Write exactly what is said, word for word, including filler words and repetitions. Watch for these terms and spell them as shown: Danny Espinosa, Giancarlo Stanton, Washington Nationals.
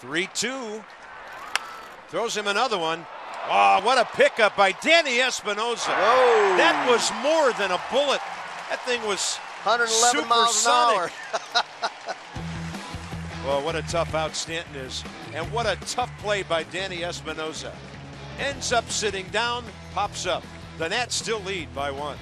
three two. Throws him another one. Oh, what a pickup by Danny Espinosa. Whoa. That was more than a bullet. That thing was one hundred eleven miles an hour. Well, what a tough out Stanton is. And what a tough play by Danny Espinosa. Ends up sitting down, pops up. The Nats still lead by one.